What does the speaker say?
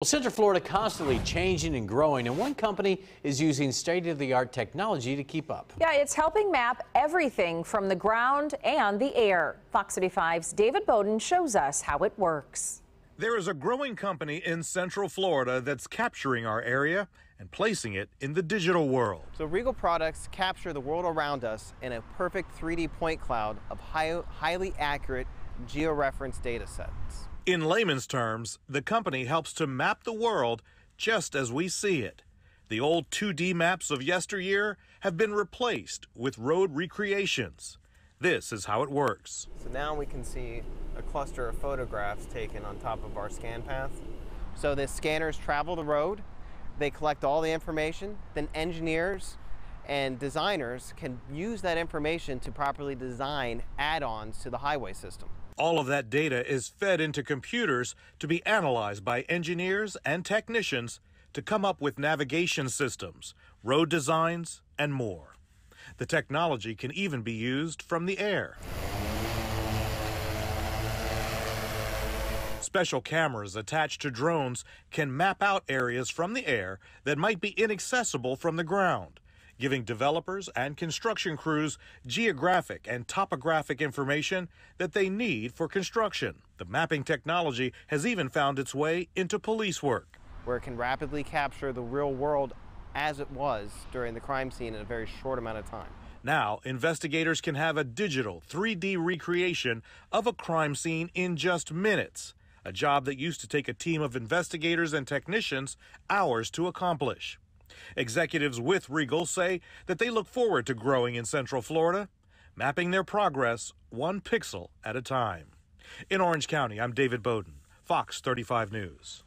Well, Central Florida constantly changing and growing, and one company is using state-of-the-art technology to keep up. Yeah, it's helping map everything from the ground and the air. Fox 35's David Bowden shows us how it works. There is a growing company in Central Florida that's capturing our area and placing it in the digital world. So Regal products capture the world around us in a perfect 3D point cloud of highly accurate georeferenced data sets. In layman's terms, the company helps to map the world just as we see it. The old 2D maps of yesteryear have been replaced with road recreations. This is how it works. So now we can see a cluster of photographs taken on top of our scan path. So the scanners travel the road, they collect all the information, then engineers and designers can use that information to properly design add-ons to the highway system. All of that data is fed into computers to be analyzed by engineers and technicians to come up with navigation systems, road designs, and more. The technology can even be used from the air. Special cameras attached to drones can map out areas from the air that might be inaccessible from the ground, giving developers and construction crews geographic and topographic information that they need for construction. The mapping technology has even found its way into police work, where it can rapidly capture the real world as it was during the crime scene in a very short amount of time. Now, investigators can have a digital 3D recreation of a crime scene in just minutes, a job that used to take a team of investigators and technicians hours to accomplish. Executives with Regal say that they look forward to growing in Central Florida, mapping their progress one pixel at a time. In Orange County, I'm David Bowden, Fox 35 News.